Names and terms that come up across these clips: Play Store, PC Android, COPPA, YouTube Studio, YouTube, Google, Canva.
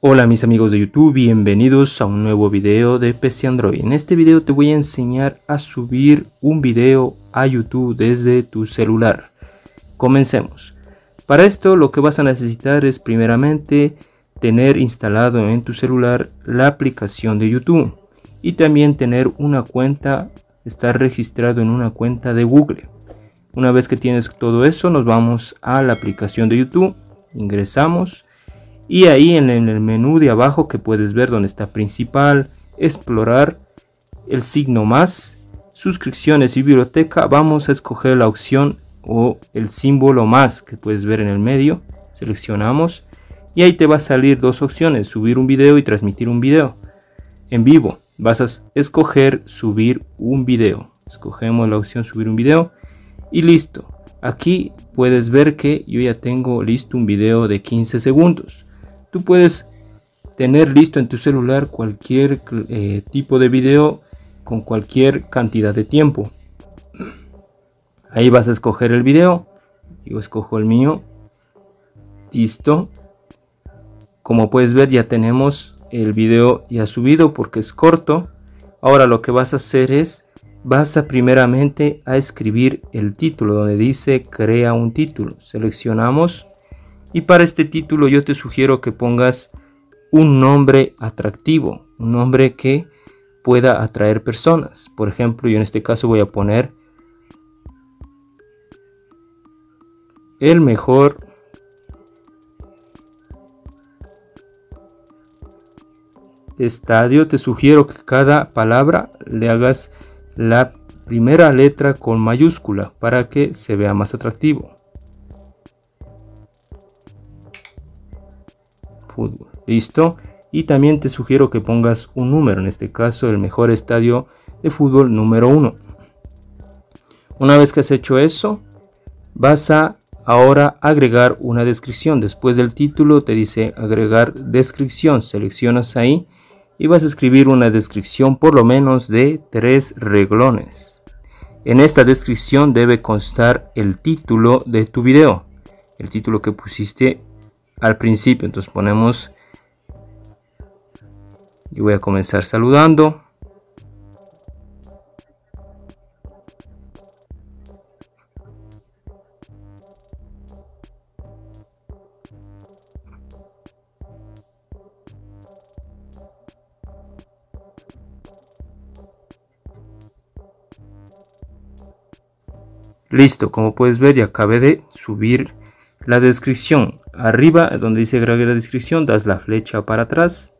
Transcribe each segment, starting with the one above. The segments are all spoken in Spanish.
Hola mis amigos de YouTube, bienvenidos a un nuevo video de PC Android. En este video te voy a enseñar a subir un video a YouTube desde tu celular. Comencemos. Para esto lo que vas a necesitar es primeramente tener instalado en tu celular la aplicación de YouTube y también tener una cuenta, estar registrado en una cuenta de Google. Una vez que tienes todo eso, nos vamos a la aplicación de YouTube, ingresamos y ahí en el menú de abajo que puedes ver donde está principal, explorar, el signo más, suscripciones y biblioteca, vamos a escoger la opción o el símbolo más que puedes ver en el medio, seleccionamos y ahí te va a salir dos opciones, subir un video y transmitir un video en vivo. Vas a escoger subir un video, escogemos la opción subir un video y listo. Aquí puedes ver que yo ya tengo listo un video de 15 segundos. Tú puedes tener listo en tu celular cualquier tipo de video con cualquier cantidad de tiempo. Ahí vas a escoger el video, yo escojo el mío, listo. Como puedes ver ya tenemos el video ya subido porque es corto. Ahora lo que vas a hacer es vas a primeramente a escribir el título donde dice crea un título, seleccionamos y para este título yo te sugiero que pongas un nombre atractivo, un nombre que pueda atraer personas. Por ejemplo, yo en este caso voy a poner el mejor estadio. Te sugiero que cada palabra le hagas la primera letra con mayúscula para que se vea más atractivo. Fútbol, listo. Y también te sugiero que pongas un número, en este caso el mejor estadio de fútbol número 1. Una vez que has hecho eso, vas a ahora agregar una descripción. Después del título te dice agregar descripción, seleccionas ahí y vas a escribir una descripción por lo menos de 3 renglones. En esta descripción debe constar el título de tu video, el título que pusiste al principio. Entonces ponemos, yo voy a comenzar saludando, listo. Como puedes ver ya acabé de subir la descripción. Arriba donde dice agregar la descripción das la flecha para atrás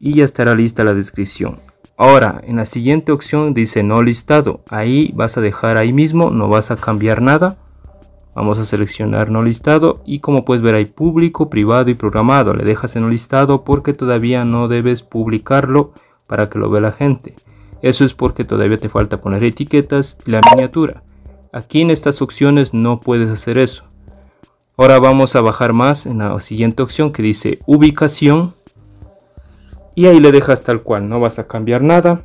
y ya estará lista la descripción. Ahora en la siguiente opción dice no listado, ahí vas a dejar ahí mismo, no vas a cambiar nada. Vamos a seleccionar no listado y como puedes ver hay público, privado y programado. Le dejas en no listado porque todavía no debes publicarlo para que lo vea la gente. Eso es porque todavía te falta poner etiquetas y la miniatura. Aquí en estas opciones no puedes hacer eso. Ahora vamos a bajar más en la siguiente opción que dice ubicación. Y ahí le dejas tal cual, no vas a cambiar nada.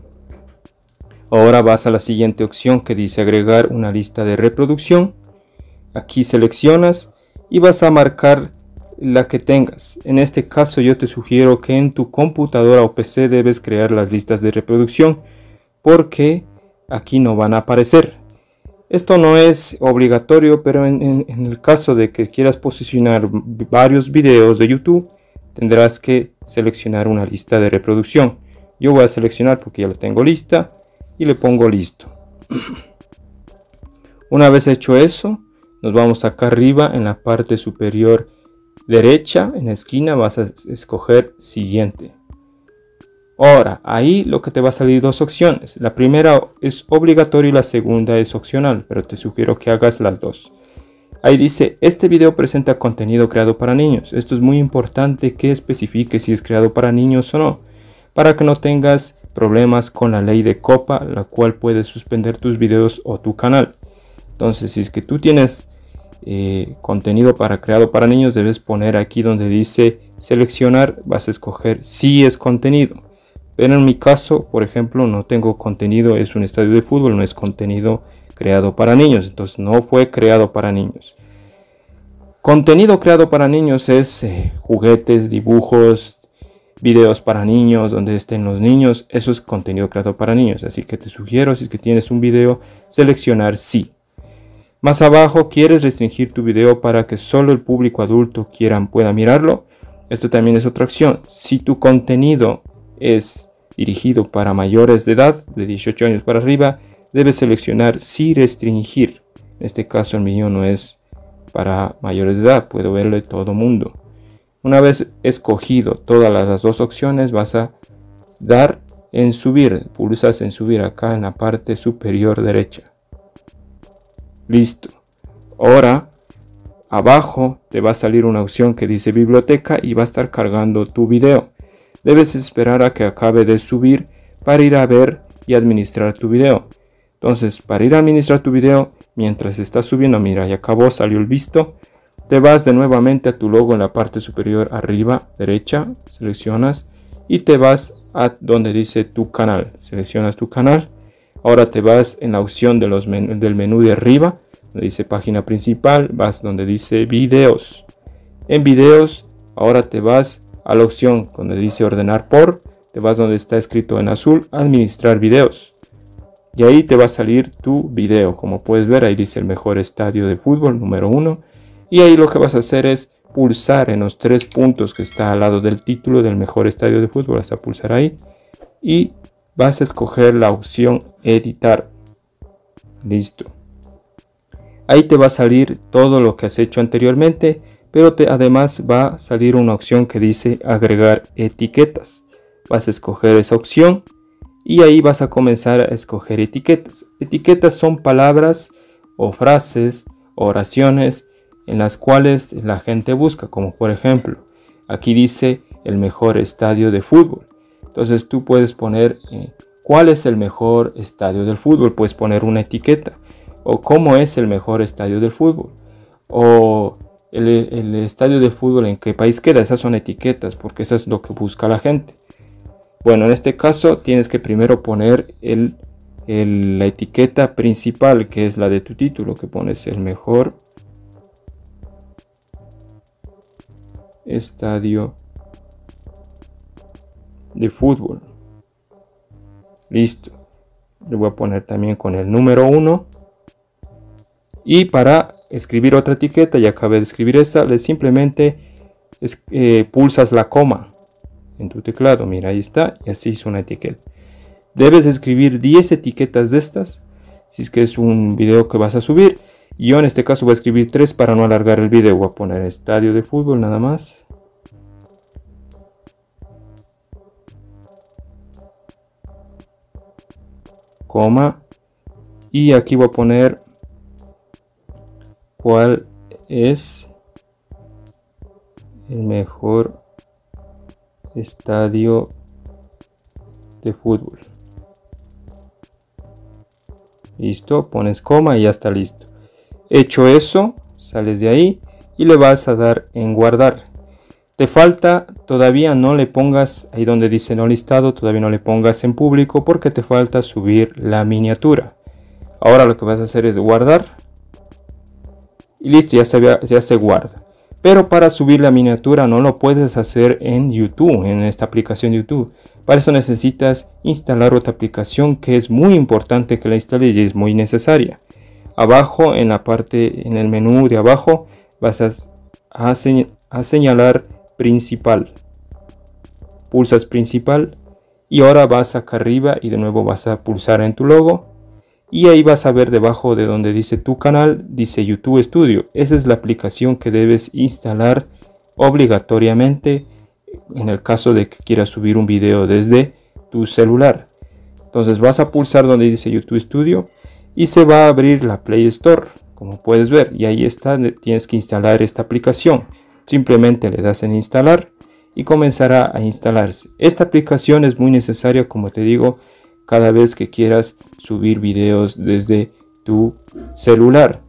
Ahora vas a la siguiente opción que dice agregar una lista de reproducción. Aquí seleccionas y vas a marcar la que tengas. En este caso yo te sugiero que en tu computadora o PC debes crear las listas de reproducción porque aquí no van a aparecer. Esto no es obligatorio, pero en el caso de que quieras posicionar varios videos de YouTube, tendrás que seleccionar una lista de reproducción. Yo voy a seleccionar porque ya la tengo lista y le pongo listo. Una vez hecho eso, nos vamos acá arriba en la parte superior derecha, en la esquina, vas a escoger siguiente. Ahora, ahí lo que te va a salir dos opciones. La primera es obligatoria y la segunda es opcional, pero te sugiero que hagas las dos. Ahí dice, este video presenta contenido creado para niños. Esto es muy importante que especifiques si es creado para niños o no, para que no tengas problemas con la ley de COPPA, la cual puede suspender tus videos o tu canal. Entonces, si es que tú tienes contenido creado para niños, debes poner aquí donde dice seleccionar, vas a escoger si es contenido. Pero en mi caso, por ejemplo, no tengo contenido, es un estadio de fútbol, no es contenido creado para niños. Entonces no fue creado para niños. Contenido creado para niños es juguetes, dibujos, videos para niños, donde estén los niños. Eso es contenido creado para niños. Así que te sugiero, si es que tienes un video, seleccionar sí. Más abajo, quieres restringir tu video para que solo el público adulto pueda mirarlo. Esto también es otra opción. Si tu contenido es dirigido para mayores de edad, de 18 años para arriba, debes seleccionar sí restringir. En este caso el mío no es para mayores de edad, puedo verlo de todo mundo. Una vez escogido todas las dos opciones, vas a dar en subir, pulsas en subir acá en la parte superior derecha. Listo. Ahora abajo te va a salir una opción que dice biblioteca y va a estar cargando tu video. Debes esperar a que acabe de subir para ir a ver y administrar tu video. Entonces, para ir a administrar tu video, mientras está subiendo, mira, ya acabó, salió el visto. Te vas de nuevamente a tu logo en la parte superior arriba derecha, seleccionas y te vas a donde dice tu canal, seleccionas tu canal. Ahora te vas en la opción de del menú de arriba, donde dice página principal, vas donde dice videos. En videos, ahora te vas a la opción donde dice ordenar por, te vas donde está escrito en azul, administrar videos. Y ahí te va a salir tu video, como puedes ver, ahí dice el mejor estadio de fútbol, número 1. Y ahí lo que vas a hacer es pulsar en los 3 puntos que está al lado del título del mejor estadio de fútbol, vas a pulsar ahí. Y vas a escoger la opción editar. Listo. Ahí te va a salir todo lo que has hecho anteriormente, pero además va a salir una opción que dice agregar etiquetas. Vas a escoger esa opción. Y ahí vas a comenzar a escoger etiquetas. Etiquetas son palabras o frases, oraciones en las cuales la gente busca. Como por ejemplo, aquí dice el mejor estadio de fútbol. Entonces tú puedes poner cuál es el mejor estadio del fútbol. Puedes poner una etiqueta. O cómo es el mejor estadio del fútbol. O el estadio de fútbol en qué país queda. Esas son etiquetas porque eso es lo que busca la gente. Bueno, en este caso tienes que primero poner la etiqueta principal, que es la de tu título, que pones el mejor estadio de fútbol. Listo. Le voy a poner también con el número 1. Y para escribir otra etiqueta, ya acabé de escribir esta, simplemente pulsas la coma en tu teclado, mira, ahí está, y así es una etiqueta. Debes escribir 10 etiquetas de estas si es que es un video que vas a subir. Yo en este caso voy a escribir 3 para no alargar el video. Voy a poner estadio de fútbol nada más. Coma. Y aquí voy a poner cuál es el mejor estadio de fútbol. Listo, pones coma y ya está listo. Hecho eso, sales de ahí y le vas a dar en guardar. Te falta, todavía no le pongas ahí donde dice no listado, todavía no le pongas en público porque te falta subir la miniatura. Ahora lo que vas a hacer es guardar y listo, ya se guarda. Pero para subir la miniatura no lo puedes hacer en YouTube, en esta aplicación YouTube. Para eso necesitas instalar otra aplicación que es muy importante que la instales y es muy necesaria. Abajo, en la parte, en el menú de abajo, vas a señalar principal. Pulsas principal y ahora vas acá arriba y de nuevo vas a pulsar en tu logo. Y ahí vas a ver debajo de donde dice tu canal, dice YouTube Studio. Esa es la aplicación que debes instalar obligatoriamente en el caso de que quieras subir un video desde tu celular. Entonces vas a pulsar donde dice YouTube Studio y se va a abrir la Play Store, como puedes ver. Y ahí está, tienes que instalar esta aplicación. Simplemente le das en instalar y comenzará a instalarse. Esta aplicación es muy necesaria, como te digo, cada vez que quieras subir videos desde tu celular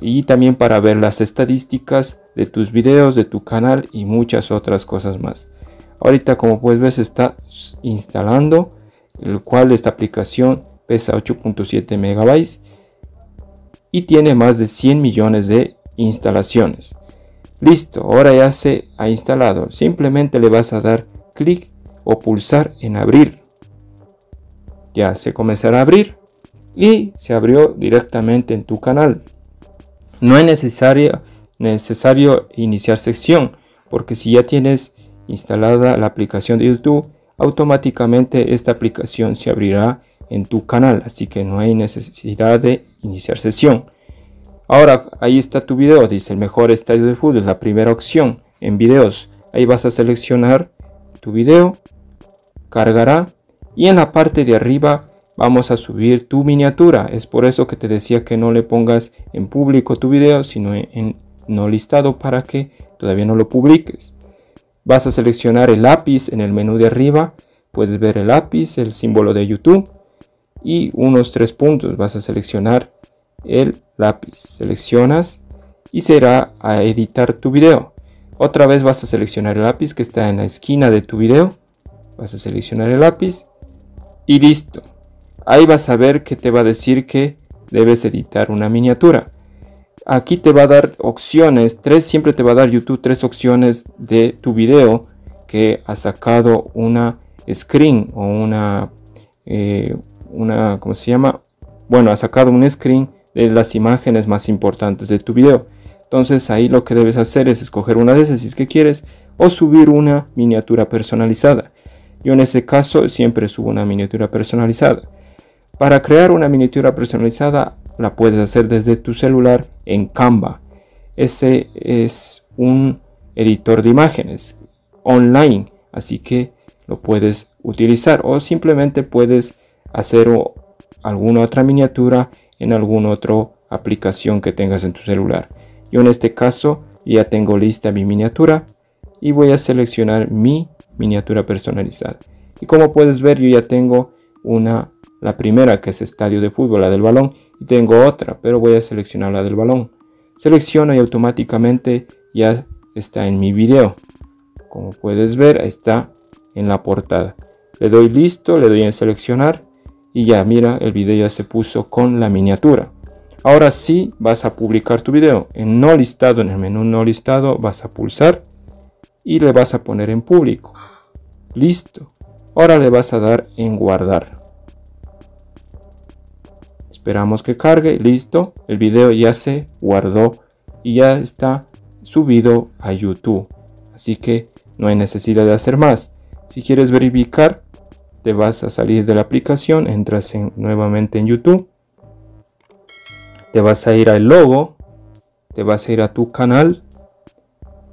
y también para ver las estadísticas de tus videos, de tu canal y muchas otras cosas más. Ahorita, como puedes ver, se está instalando, el cual esta aplicación pesa 8.7 megabytes y tiene más de 100 millones de instalaciones. Listo, ahora ya se ha instalado. Simplemente le vas a dar clic o pulsar en abrir. Ya se comenzará a abrir y se abrió directamente en tu canal. No es necesario iniciar sesión, porque si ya tienes instalada la aplicación de YouTube, automáticamente esta aplicación se abrirá en tu canal, así que no hay necesidad de iniciar sesión. Ahora, ahí está tu video, dice el mejor estadio de fútbol, la primera opción en videos. Ahí vas a seleccionar tu video, cargará, y en la parte de arriba vamos a subir tu miniatura. Es por eso que te decía que no le pongas en público tu video, sino en no listado, para que todavía no lo publiques. Vas a seleccionar el lápiz en el menú de arriba, puedes ver el lápiz, el símbolo de YouTube y unos 3 puntos. Vas a seleccionar el lápiz, seleccionas y será a editar tu video. Otra vez vas a seleccionar el lápiz que está en la esquina de tu video, vas a seleccionar el lápiz y listo. Ahí vas a ver que te va a decir que debes editar una miniatura. Aquí te va a dar opciones, siempre te va a dar YouTube 3 opciones de tu video que ha sacado una screen o ¿cómo se llama? Bueno, ha sacado un screen de las imágenes más importantes de tu video. Entonces ahí lo que debes hacer es escoger una de esas si es que quieres, o subir una miniatura personalizada. Yo en este caso siempre subo una miniatura personalizada. Para crear una miniatura personalizada la puedes hacer desde tu celular en Canva. Ese es un editor de imágenes online, así que lo puedes utilizar, o simplemente puedes hacer alguna otra miniatura en alguna otra aplicación que tengas en tu celular. Yo en este caso ya tengo lista mi miniatura y voy a seleccionar mi miniatura personalizada. Y como puedes ver, yo ya tengo la primera, que es estadio de fútbol, la del balón, y tengo otra, pero voy a seleccionar la del balón. Selecciono y automáticamente ya está en mi video. Como puedes ver, está en la portada. Le doy listo, le doy en seleccionar y ya, mira, el video ya se puso con la miniatura. Ahora sí vas a publicar tu video. En no listado, en el menú no listado, vas a pulsar y le vas a poner en público. Listo. Ahora le vas a dar en guardar. Esperamos que cargue. Listo. El video ya se guardó y ya está subido a YouTube. Así que no hay necesidad de hacer más. Si quieres verificar, te vas a salir de la aplicación, entras nuevamente en YouTube, te vas a ir al logo, te vas a ir a tu canal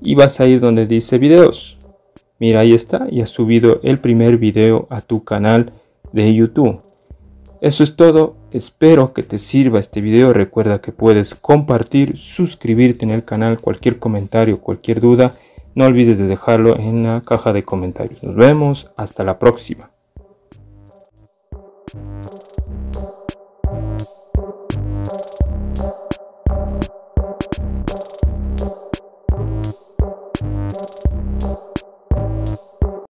y vas a ir donde dice videos. Mira, ahí está, ya has subido el primer video a tu canal de YouTube. Eso es todo, espero que te sirva este video. Recuerda que puedes compartir, suscribirte en el canal, cualquier comentario, cualquier duda, no olvides de dejarlo en la caja de comentarios. Nos vemos, hasta la próxima.